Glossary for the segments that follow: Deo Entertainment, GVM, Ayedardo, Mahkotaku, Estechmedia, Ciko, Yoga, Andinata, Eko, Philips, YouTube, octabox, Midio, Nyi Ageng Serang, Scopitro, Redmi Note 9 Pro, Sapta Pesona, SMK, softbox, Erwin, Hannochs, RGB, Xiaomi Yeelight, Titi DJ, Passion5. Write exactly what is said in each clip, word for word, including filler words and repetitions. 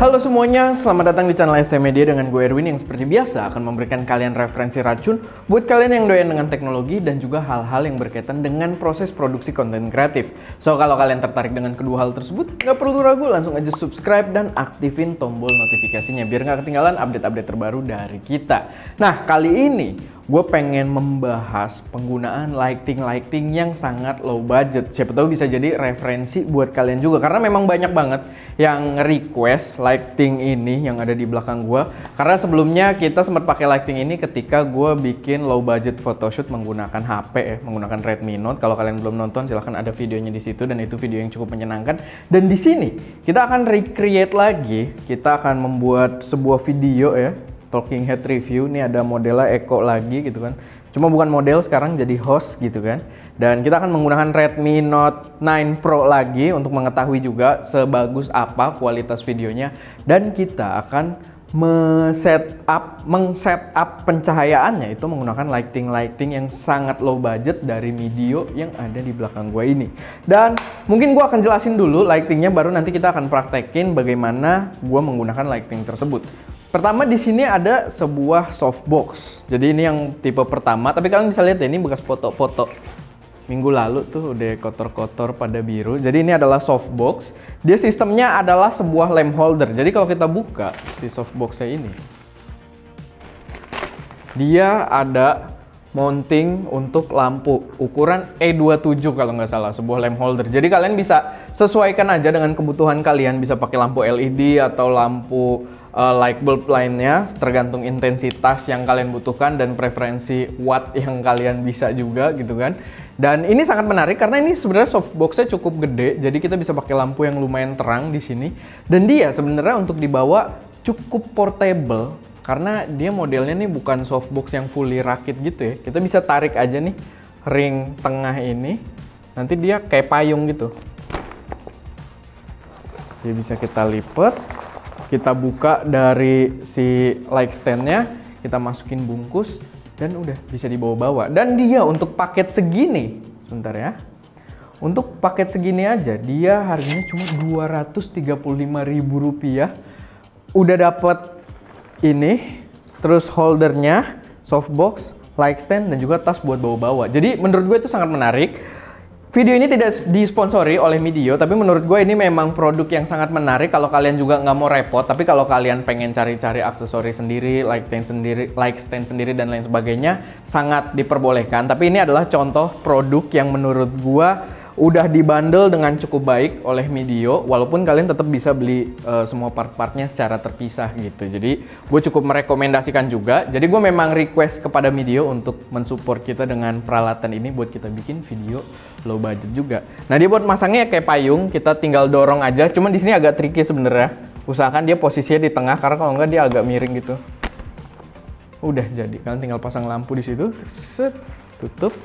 Halo semuanya, selamat datang di channel Estechmedia dengan gue Erwin yang seperti biasa akan memberikan kalian referensi racun buat kalian yang doyan dengan teknologi dan juga hal-hal yang berkaitan dengan proses produksi konten kreatif. So, kalau kalian tertarik dengan kedua hal tersebut, nggak perlu ragu, langsung aja subscribe dan aktifin tombol notifikasinya biar nggak ketinggalan update-update terbaru dari kita. Nah, kali ini gue pengen membahas penggunaan lighting-lighting yang sangat low budget. Siapa tahu bisa jadi referensi buat kalian juga, karena memang banyak banget yang request lighting ini yang ada di belakang gue. Karena sebelumnya kita sempat pakai lighting ini ketika gue bikin low budget photoshoot menggunakan H P ya, menggunakan Redmi Note. Kalau kalian belum nonton, silahkan ada videonya di situ, dan itu video yang cukup menyenangkan. Dan di sini kita akan recreate lagi, kita akan membuat sebuah video ya. Talking Head Review, ini ada modelnya Eko lagi gitu kan. Cuma bukan model, sekarang jadi host gitu kan. Dan kita akan menggunakan Redmi Note nine Pro lagi untuk mengetahui juga sebagus apa kualitas videonya. Dan kita akan me-setup, meng-setup pencahayaannya itu menggunakan lighting-lighting yang sangat low budget dari Midio yang ada di belakang gue ini. Dan mungkin gue akan jelasin dulu lightingnya, baru nanti kita akan praktekin bagaimana gue menggunakan lighting tersebut. Pertama, di sini ada sebuah softbox. Jadi ini yang tipe pertama, tapi kalian bisa lihat ya, ini bekas foto-foto minggu lalu tuh udah kotor-kotor pada biru. Jadi ini adalah softbox. Dia sistemnya adalah sebuah lamp holder. Jadi kalau kita buka si softboxnya ini, dia ada mounting untuk lampu ukuran E dua puluh tujuh kalau nggak salah, sebuah lamp holder. Jadi kalian bisa sesuaikan aja dengan kebutuhan kalian, bisa pakai lampu L E D atau lampu uh, light bulb lainnya, tergantung intensitas yang kalian butuhkan dan preferensi watt yang kalian bisa juga gitu kan. Dan ini sangat menarik karena ini sebenarnya softboxnya cukup gede, jadi kita bisa pakai lampu yang lumayan terang di sini. Dan dia sebenarnya untuk dibawa cukup portable karena dia modelnya nih bukan softbox yang fully rakit gitu ya. Kita bisa tarik aja nih ring tengah ini, nanti dia kayak payung gitu. Dia bisa kita lipat, kita buka dari si light standnya, kita masukin bungkus, dan udah bisa dibawa-bawa. Dan dia untuk paket segini, sebentar ya, untuk paket segini aja dia harganya cuma dua ratus tiga puluh lima ribu rupiah. Udah dapet ini, terus holdernya, softbox, light stand, dan juga tas buat bawa-bawa. Jadi menurut gue itu sangat menarik. Video ini tidak disponsori oleh Midio, tapi menurut gue ini memang produk yang sangat menarik kalau kalian juga nggak mau repot. Tapi kalau kalian pengen cari-cari aksesori sendiri, light stand sendiri, light stand sendiri, dan lain sebagainya, sangat diperbolehkan. Tapi ini adalah contoh produk yang menurut gue udah dibundle dengan cukup baik oleh Midio, walaupun kalian tetap bisa beli uh, semua part-partnya secara terpisah gitu. Jadi gue cukup merekomendasikan juga. Jadi gue memang request kepada Midio untuk mensupport kita dengan peralatan ini buat kita bikin video low budget juga. Nah, dia buat masangnya kayak payung, kita tinggal dorong aja. Cuman di sini agak tricky sebenarnya. Usahakan dia posisinya di tengah, karena kalau nggak dia agak miring gitu. Udah jadi, kalian tinggal pasang lampu di situ, set, tutup.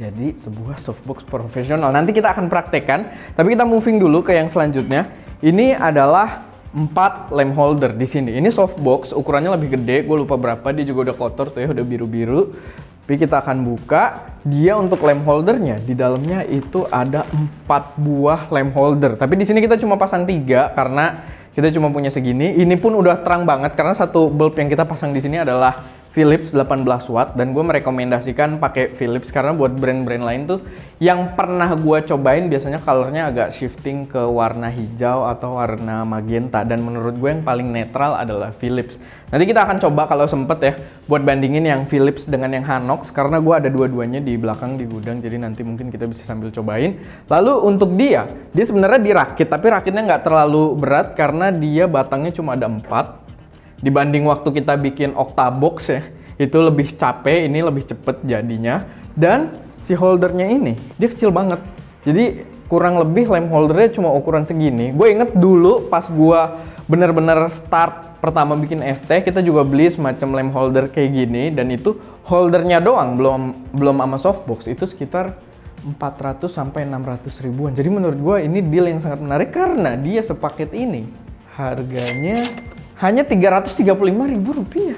Jadi sebuah softbox profesional. Nanti kita akan praktekkan, tapi kita moving dulu ke yang selanjutnya. Ini adalah empat lamp holder di sini. Ini softbox, ukurannya lebih gede, gue lupa berapa, dia juga udah kotor tuh ya, udah biru-biru. Tapi kita akan buka. Dia untuk lamp holdernya, di dalamnya itu ada empat buah lamp holder. Tapi di sini kita cuma pasang tiga karena kita cuma punya segini. Ini pun udah terang banget karena satu bulb yang kita pasang di sini adalah Philips delapan belas watt, dan gue merekomendasikan pakai Philips karena buat brand-brand lain tuh yang pernah gue cobain biasanya colornya agak shifting ke warna hijau atau warna magenta, dan menurut gue yang paling netral adalah Philips. Nanti kita akan coba kalau sempet ya buat bandingin yang Philips dengan yang Hannochs karena gue ada dua-duanya di belakang di gudang, jadi nanti mungkin kita bisa sambil cobain. Lalu untuk dia, dia sebenarnya dirakit tapi rakitnya nggak terlalu berat karena dia batangnya cuma ada empat. Dibanding waktu kita bikin octabox ya, itu lebih capek, ini lebih cepet jadinya. Dan si holdernya ini, dia kecil banget. Jadi kurang lebih lamp holdernya cuma ukuran segini. Gue inget dulu pas gue bener-bener start pertama bikin S T, kita juga beli semacam lamp holder kayak gini. Dan itu holdernya doang, belum belum sama softbox, itu sekitar empat ratus sampai enam ratus ribuan. Jadi menurut gue ini deal yang sangat menarik karena dia sepaket ini harganya hanya tiga ratus tiga puluh lima ribu rupiah.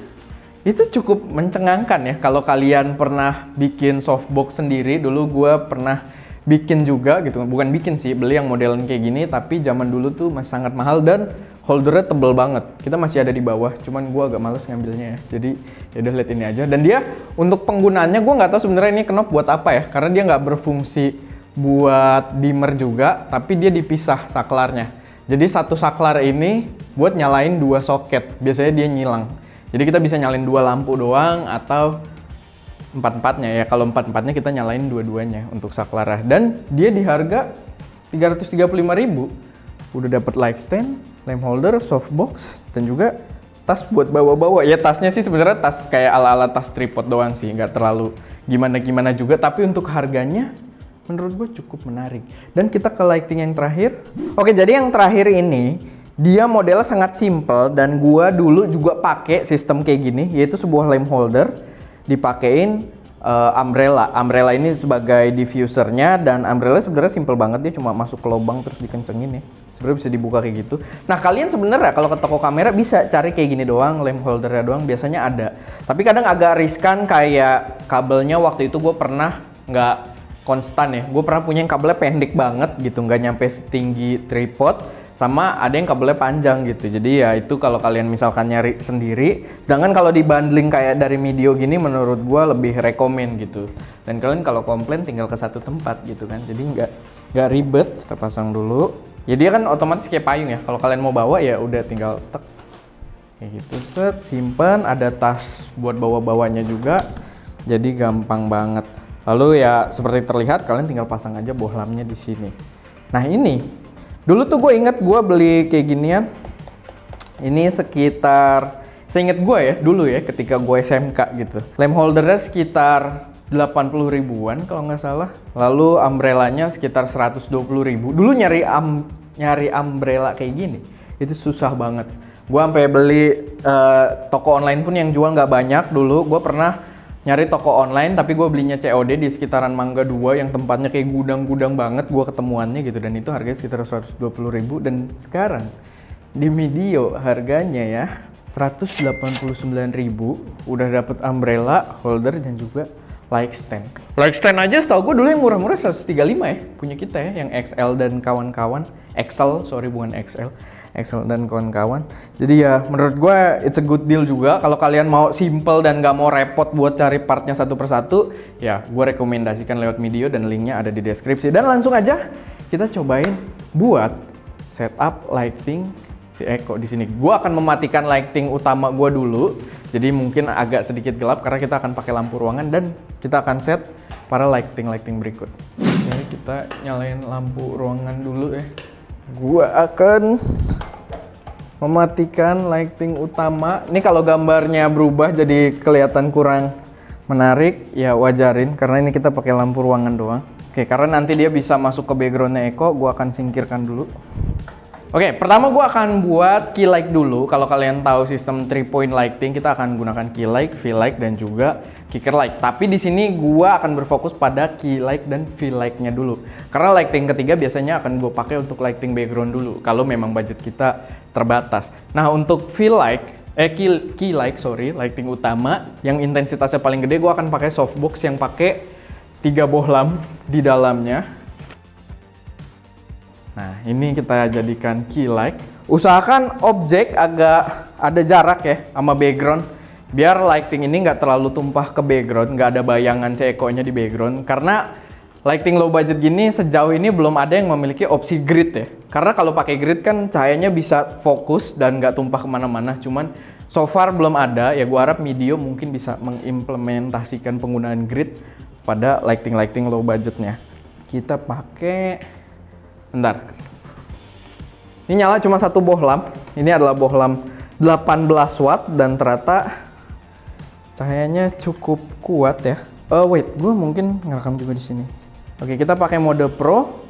Itu cukup mencengangkan ya. Kalau kalian pernah bikin softbox sendiri, dulu gue pernah bikin juga gitu, bukan bikin sih, beli yang modelan kayak gini, tapi zaman dulu tuh masih sangat mahal dan holdernya tebel banget. Kita masih ada di bawah, cuman gue agak males ngambilnya ya. Jadi ya udah lihat ini aja. Dan dia untuk penggunaannya gue nggak tahu sebenarnya ini knob buat apa ya, karena dia nggak berfungsi buat dimmer juga, tapi dia dipisah saklarnya. Jadi satu saklar ini buat nyalain dua soket. Biasanya dia nyilang. Jadi kita bisa nyalain dua lampu doang atau empat-empatnya ya. Kalau empat-empatnya kita nyalain dua-duanya untuk saklarah. Dan dia di harga tiga ratus tiga puluh lima ribu. Udah dapat light stand, lamp holder, softbox, dan juga tas buat bawa-bawa. Ya tasnya sih sebenarnya tas kayak ala-ala tas tripod doang sih, nggak terlalu gimana-gimana juga. Tapi untuk harganya menurut gue cukup menarik. Dan kita ke lighting yang terakhir. Oke, jadi yang terakhir ini dia modelnya sangat simple dan gua dulu juga pakai sistem kayak gini, yaitu sebuah lamp holder dipakein uh, umbrella. Umbrella ini sebagai diffusernya, dan umbrella sebenarnya simple banget, dia cuma masuk ke lubang terus dikencengin ya. Sebenarnya bisa dibuka kayak gitu. Nah, kalian sebenarnya kalau ke toko kamera bisa cari kayak gini doang, lamp holdernya doang biasanya ada. Tapi kadang agak riskan, kayak kabelnya waktu itu gue pernah nggak konstan ya. Gue pernah punya yang kabelnya pendek banget gitu, nggak nyampe setinggi tripod. Sama ada yang kabelnya panjang gitu, jadi ya itu kalau kalian misalkan nyari sendiri. Sedangkan kalau dibundling kayak dari Midio gini, menurut gua lebih rekomen gitu. Dan kalian kalau komplain tinggal ke satu tempat gitu kan, jadi nggak nggak ribet. Kita pasang dulu. Ya dia kan otomatis kayak payung ya. Kalau kalian mau bawa ya udah tinggal tek kayak gitu, set, simpen. Ada tas buat bawa-bawanya juga, jadi gampang banget. Lalu ya seperti terlihat, kalian tinggal pasang aja bohlamnya di sini. Nah ini. Dulu tuh gue inget gue beli kayak ginian, ini sekitar, seinget gue ya dulu ya ketika gue S M K gitu. Lamp holdernya sekitar delapan puluh ribuan kalau nggak salah. Lalu umbrellanya sekitar seratus dua puluh ribu. Dulu nyari um, nyari umbrella kayak gini, itu susah banget. Gue sampai beli uh, toko online pun yang jual nggak banyak dulu. Gue pernah nyari toko online, tapi gue belinya C O D di sekitaran Mangga dua yang tempatnya kayak gudang-gudang banget. Gue ketemuannya gitu, dan itu harganya sekitar seratus dua puluh ribu. Dan sekarang di Midio harganya ya seratus delapan puluh sembilan ribu. Udah dapet umbrella, holder, dan juga light stand. Light stand aja setahu gue dulu yang murah-murah seratus tiga puluh lima ya, punya kita ya, yang X L dan kawan-kawan. X L, sorry bukan X L. Excel dan kawan-kawan. Jadi ya menurut gue it's a good deal juga. Kalau kalian mau simple dan gak mau repot buat cari partnya satu persatu, ya gue rekomendasikan lewat Midio, dan linknya ada di deskripsi. Dan langsung aja kita cobain buat setup lighting si Eko di sini. Gue akan mematikan lighting utama gue dulu, jadi mungkin agak sedikit gelap karena kita akan pakai lampu ruangan, dan kita akan set para lighting-lighting berikut. Oke, kita nyalain lampu ruangan dulu ya. Gue akan mematikan lighting utama. Ini kalau gambarnya berubah jadi kelihatan kurang menarik, ya wajarin karena ini kita pakai lampu ruangan doang. Oke, karena nanti dia bisa masuk ke backgroundnya Eko, gue akan singkirkan dulu. Oke, pertama gue akan buat key light dulu. Kalau kalian tahu sistem three point lighting, kita akan gunakan key light, V light, dan juga kicker light. Tapi di sini gue akan berfokus pada key light dan V light-nya dulu, karena lighting ketiga biasanya akan gue pakai untuk lighting background dulu kalau memang budget kita terbatas. Nah, untuk V light, eh key, key light, sorry, lighting utama yang intensitasnya paling gede, gue akan pakai softbox yang pakai tiga bohlam di dalamnya. Nah, ini kita jadikan key light. Usahakan objek agak ada jarak ya sama background, biar lighting ini nggak terlalu tumpah ke background, nggak ada bayangan si Eko-nya di background. Karena lighting low budget gini sejauh ini belum ada yang memiliki opsi grid ya. Karena kalau pakai grid kan cahayanya bisa fokus dan nggak tumpah kemana-mana. Cuman so far belum ada. Ya gue harap Midio mungkin bisa mengimplementasikan penggunaan grid pada lighting-lighting low budgetnya. Kita pakai, bentar. Ini nyala cuma satu bohlam. Ini adalah bohlam delapan belas watt dan ternyata cahayanya cukup kuat ya. Uh, wait, gue mungkin ngerekam juga di sini. Oke, kita pakai mode Pro,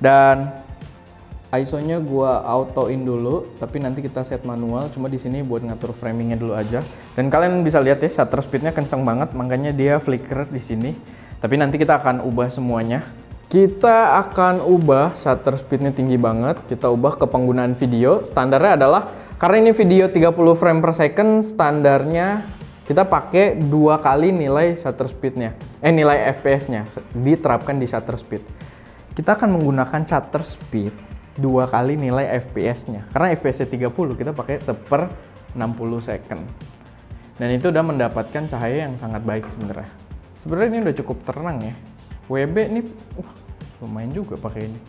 dan I S O-nya gue autoin dulu, tapi nanti kita set manual. Cuma di sini buat ngatur framingnya dulu aja. Dan kalian bisa lihat ya, shutter speednya kenceng banget, makanya dia flicker di sini. Tapi nanti kita akan ubah semuanya. Kita akan ubah shutter speednya tinggi banget. Kita ubah ke penggunaan video. Standarnya adalah, karena ini video tiga puluh frame per second, standarnya kita pakai dua kali nilai shutter speednya. eh nilai F P S-nya diterapkan di shutter speed. Kita akan menggunakan shutter speed dua kali nilai F P S-nya. Karena F P S-nya tiga puluh, kita pakai satu per enam puluh second. Dan itu udah mendapatkan cahaya yang sangat baik sebenarnya. Sebenarnya ini udah cukup terang ya. W B ini wah, lumayan juga pakai ini.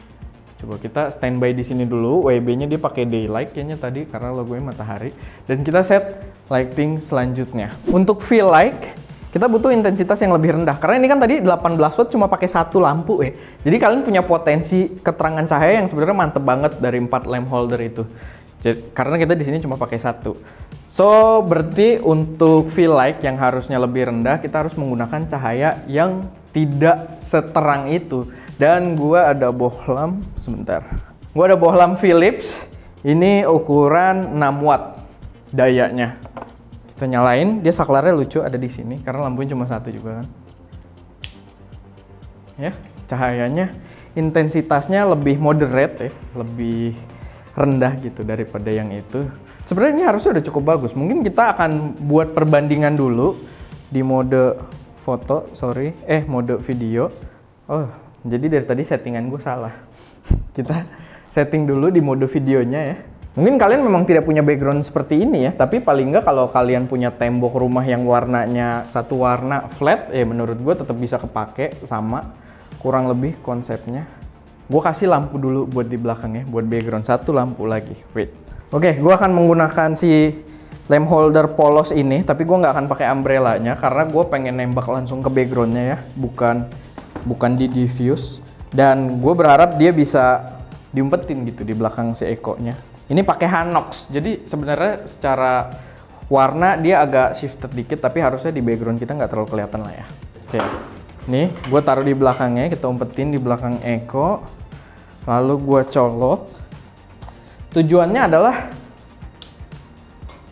Coba kita standby di sini dulu. W B-nya dia pakai daylight kayaknya tadi karena logonya matahari. Dan kita set lighting selanjutnya. Untuk feel like kita butuh intensitas yang lebih rendah. Karena ini kan tadi delapan belas watt cuma pakai satu lampu ya. Jadi kalian punya potensi keterangan cahaya yang sebenarnya mantep banget dari empat lamp holder itu. Jadi, karena kita di sini cuma pakai satu. So, berarti untuk feel light yang harusnya lebih rendah, kita harus menggunakan cahaya yang tidak seterang itu. Dan gua ada bohlam sebentar. Gua ada bohlam Philips. Ini ukuran enam watt dayanya. Kita nyalain, dia saklarnya lucu ada di sini karena lampunya cuma satu juga kan. Ya, cahayanya intensitasnya lebih moderate ya, lebih rendah gitu daripada yang itu. Sebenarnya ini harusnya udah cukup bagus. Mungkin kita akan buat perbandingan dulu di mode foto, sorry, eh mode video. Oh, jadi dari tadi settingan gue salah. Kita setting dulu di mode videonya ya. Mungkin kalian memang tidak punya background seperti ini ya, tapi paling nggak kalau kalian punya tembok rumah yang warnanya satu warna flat, ya menurut gue tetap bisa kepake sama kurang lebih konsepnya. Gue kasih lampu dulu buat di belakangnya, buat background satu lampu lagi. Wait. Oke, gue akan menggunakan si lamp holder polos ini, tapi gue nggak akan pakai umbrellanya karena gue pengen nembak langsung ke backgroundnya ya, bukan bukan di diffuse. Dan gue berharap dia bisa diumpetin gitu di belakang si Eko-nya. Ini pakai Hannochs, jadi sebenarnya secara warna dia agak shifted dikit, tapi harusnya di background kita nggak terlalu kelihatan lah ya. Oke, nih gue taruh di belakangnya, kita umpetin di belakang Eko, lalu gue colok. Tujuannya adalah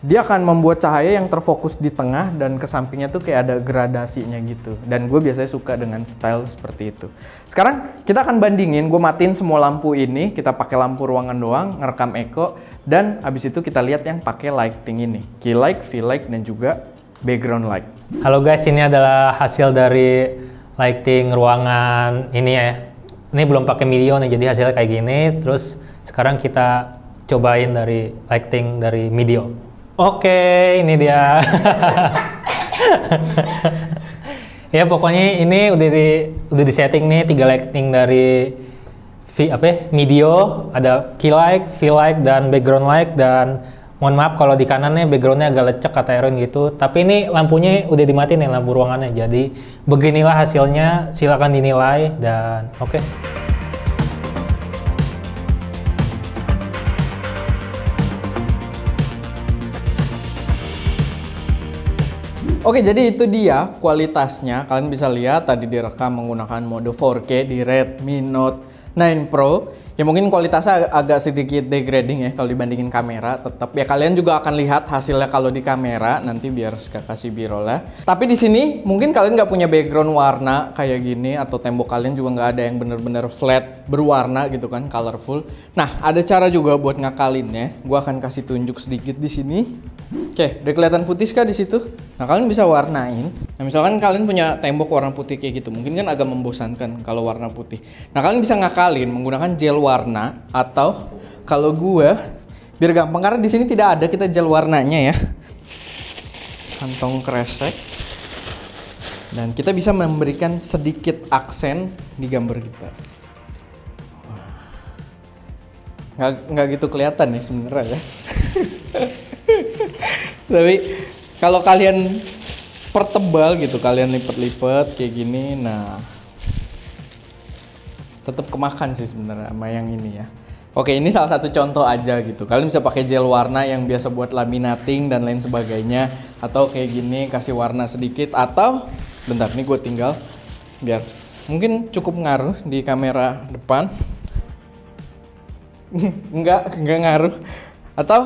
dia akan membuat cahaya yang terfokus di tengah dan ke sampingnya tuh kayak ada gradasinya gitu. Dan gue biasanya suka dengan style seperti itu. Sekarang kita akan bandingin, gue matiin semua lampu ini, kita pakai lampu ruangan doang, ngerekam Eko, dan abis itu kita lihat yang pakai lighting ini, key light, feel light, dan juga background light. Halo guys, ini adalah hasil dari lighting ruangan ini ya. Ini belum pakai Midio nih, jadi hasilnya kayak gini. Terus sekarang kita cobain dari lighting dari Midio. Oke, ini dia. Ya pokoknya ini udah di udah di setting nih tiga lighting dari v, apa ya, Midio, ada key light, feel light, dan background light. Dan mohon maaf kalau di kanannya backgroundnya agak lecek kata Erwin gitu. Tapi ini lampunya udah dimatiin nih, lampu ruangannya. Jadi beginilah hasilnya. Silakan dinilai dan oke. Okay. Oke, jadi itu dia kualitasnya. Kalian bisa lihat tadi direkam menggunakan mode empat K di Redmi Note nine Pro. Ya mungkin kualitasnya agak sedikit degrading ya kalau dibandingin kamera. Tetap ya kalian juga akan lihat hasilnya kalau di kamera nanti biar saya kasih B-roll lah. Tapi di sini mungkin kalian nggak punya background warna kayak gini atau tembok kalian juga nggak ada yang bener-bener flat berwarna gitu kan, colorful. Nah ada cara juga buat ngakalinnya. Gua akan kasih tunjuk sedikit di sini. Oke, udah kelihatan putih kah di situ? Nah, kalian bisa warnain. Nah, misalkan kalian punya tembok warna putih kayak gitu, mungkin kan agak membosankan kalau warna putih. Nah, kalian bisa ngakalin menggunakan gel warna atau kalau gua biar gampang karena di sini tidak ada kita gel warnanya ya. Kantong kresek. Dan kita bisa memberikan sedikit aksen di gambar kita. Nggak, nggak gitu kelihatan ya sebenarnya ya. Tapi kalau kalian pertebal gitu, kalian lipat-lipat kayak gini, nah tetap kemakan sih sebenarnya sama yang ini ya. Oke, ini salah satu contoh aja gitu. Kalian bisa pakai gel warna yang biasa buat laminating dan lain sebagainya, atau kayak gini kasih warna sedikit, atau bentar nih gue tinggal biar mungkin cukup ngaruh di kamera depan. Enggak, enggak ngaruh. Atau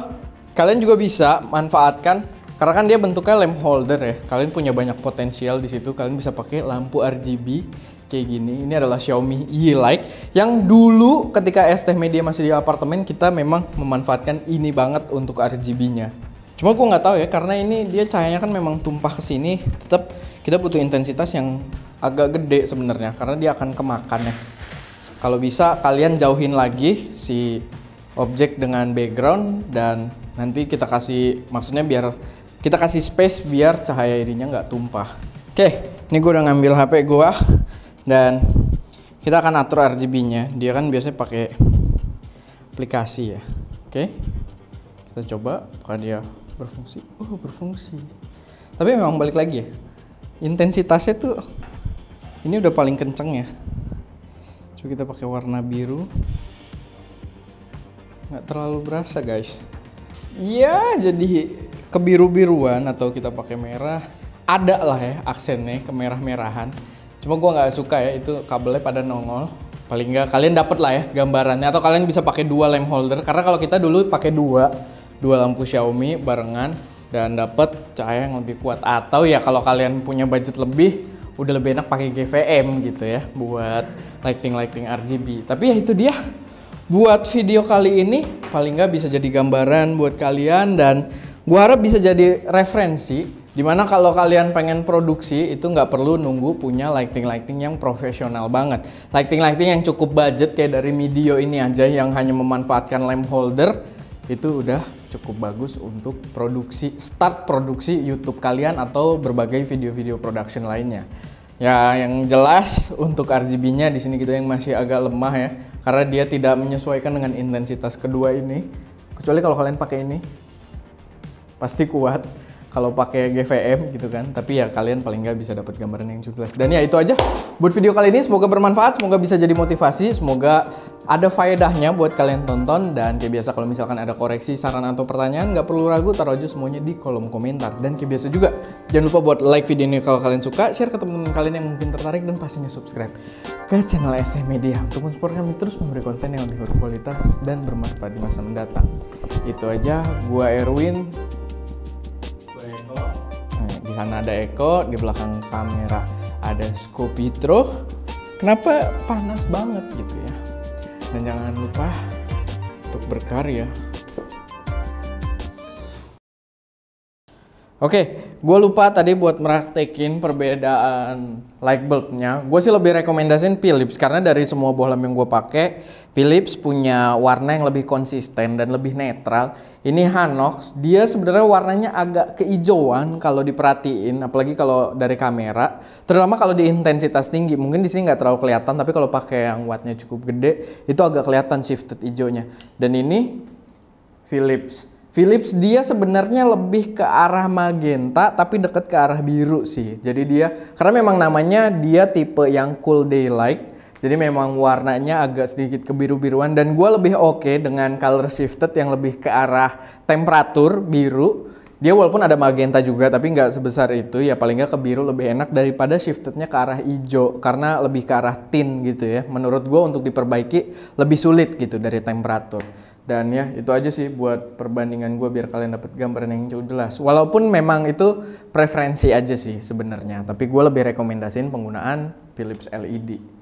kalian juga bisa manfaatkan, karena kan dia bentuknya lamp holder ya. Kalian punya banyak potensial di situ. Kalian bisa pakai lampu R G B kayak gini. Ini adalah Xiaomi Yeelight yang dulu ketika Estechmedia masih di apartemen kita memang memanfaatkan ini banget untuk R G B-nya. Cuma gue nggak tahu ya, karena ini dia cahayanya kan memang tumpah ke sini. Tetap kita butuh intensitas yang agak gede sebenarnya karena dia akan kemakan ya. Kalau bisa kalian jauhin lagi si objek dengan background dan nanti kita kasih, maksudnya biar kita kasih space biar cahaya ininya nggak tumpah. Oke, ini gue udah ngambil H P gue dan kita akan atur R G B-nya. Dia kan biasanya pakai aplikasi ya. Oke, kita coba apakah dia berfungsi. Oh, berfungsi. Tapi memang balik lagi ya, intensitasnya tuh ini udah paling kenceng ya. Coba kita pakai warna biru. Nggak terlalu berasa guys. Iya, jadi kebiru-biruan atau kita pakai merah. Ada lah ya aksennya kemerah-merahan. Cuma gua nggak suka ya itu kabelnya pada nongol. Paling nggak kalian dapat lah ya gambarannya, atau kalian bisa pakai dua lamp holder karena kalau kita dulu pakai dua dua lampu Xiaomi barengan dan dapat cahaya yang lebih kuat. Atau ya kalau kalian punya budget lebih, udah lebih enak pakai G V M gitu ya buat lighting-lighting R G B. Tapi ya itu dia. Buat video kali ini, paling nggak bisa jadi gambaran buat kalian dan gua harap bisa jadi referensi. Dimana kalau kalian pengen produksi, itu nggak perlu nunggu punya lighting-lighting yang profesional banget. Lighting-lighting yang cukup budget kayak dari Midio ini aja yang hanya memanfaatkan lamp holder, itu udah cukup bagus untuk produksi, start produksi YouTube kalian atau berbagai video-video production lainnya. Ya, yang jelas untuk R G B-nya di sini kita yang masih agak lemah ya, karena dia tidak menyesuaikan dengan intensitas kedua ini. Kecuali kalau kalian pakai ini, pasti kuat. Kalau pakai G V M gitu kan, tapi ya kalian paling nggak bisa dapat gambaran yang cukup jelas. Dan ya itu aja buat video kali ini. Semoga bermanfaat, semoga bisa jadi motivasi, semoga ada faedahnya buat kalian tonton. Dan kayak biasa kalau misalkan ada koreksi, saran atau pertanyaan, nggak perlu ragu, taruh aja semuanya di kolom komentar. Dan kayak biasa juga, jangan lupa buat like video ini kalau kalian suka, share ke teman-teman kalian yang mungkin tertarik, dan pastinya subscribe ke channel Estechmedia untuk mensupport kami terus memberi konten yang lebih berkualitas dan bermanfaat di masa mendatang. Itu aja, gua Erwin. Di sana ada Eko, di belakang kamera ada Scopitro. Kenapa panas banget gitu ya? Dan jangan lupa untuk berkarya. Oke, gue lupa tadi buat meraktekin perbedaan light bulbnya. Gue sih lebih rekomendasiin Philips karena dari semua bohlam yang gue pakai, Philips punya warna yang lebih konsisten dan lebih netral. Ini Hannochs, dia sebenarnya warnanya agak keijauan kalau diperhatiin, apalagi kalau dari kamera. Terutama kalau di intensitas tinggi, mungkin di sini nggak terlalu kelihatan, tapi kalau pakai yang wattnya cukup gede, itu agak kelihatan shifted hijaunya. Dan ini Philips. Philips dia sebenarnya lebih ke arah magenta tapi dekat ke arah biru sih. Jadi dia karena memang namanya dia tipe yang cool daylight. Jadi memang warnanya agak sedikit kebiru-biruan dan gue lebih oke dengan color shifted yang lebih ke arah temperatur biru. Dia walaupun ada magenta juga tapi nggak sebesar itu ya, paling nggak ke biru lebih enak daripada shiftednya ke arah hijau karena lebih ke arah tint gitu ya. Menurut gue untuk diperbaiki lebih sulit gitu dari temperatur. Dan ya itu aja sih buat perbandingan gue biar kalian dapat gambaran yang jauh jelas. Walaupun memang itu preferensi aja sih sebenarnya, tapi gue lebih rekomendasiin penggunaan Philips L E D.